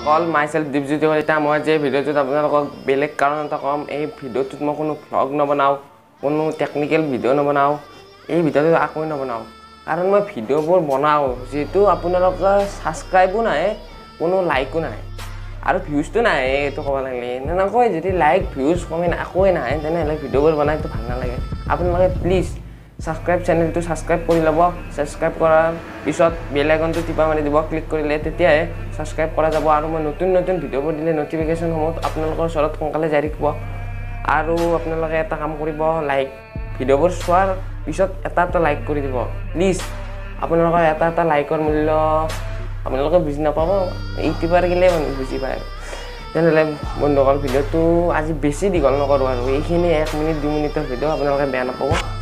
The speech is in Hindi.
सकल माइ सेल्फ दीपज्योति हरिता मैं जो भिडिओ अपनक बेलेग कारण कम ये भिडिओ मैं कोनो भ्लग नबनाओं कोनो टेक्निकल भिडिओ नबनाओं ये भिडिओ आको नबनाओं कारण मैं भिडिओबूर बनाओ जी अपनलोक सबसक्राइबो ना कोनो लाइको ना और भिउज तो ना कब लगे नक जो लाइक भिउज कमेंट आको ना भिडिओबूर बनाए तो भल नाले अपने प्लिज सबसक्राइब चैनल तो सबसक्राइब कर लो। सबसक्राइब करार पीछे बेल आइकन तो टिपा मारि दिबा क्लिक करिले सबसक्राइब करा जाबो और मैं नतुन नतुन भिडिओ पर दिले नोटिफिकेशन हम आपनलोकर ओसरत सोनकाले जारी हब और आपनलोके एटा काम करिबो लाइक भिडिओबूर चोवार पीछत एटा लाइक कर दिबो प्लिज आपनलोकर एटा लाइकर मूल्य आपनलोके बुझी नापाबो इतिबार गेले बुझी पाए तेनाली बंधुक भिडिओ तो आज बेसि दीघल नकरो और ये 1 मिनिट 2 मिनिटर भिडिओ आपनलोके बेया नापाबो।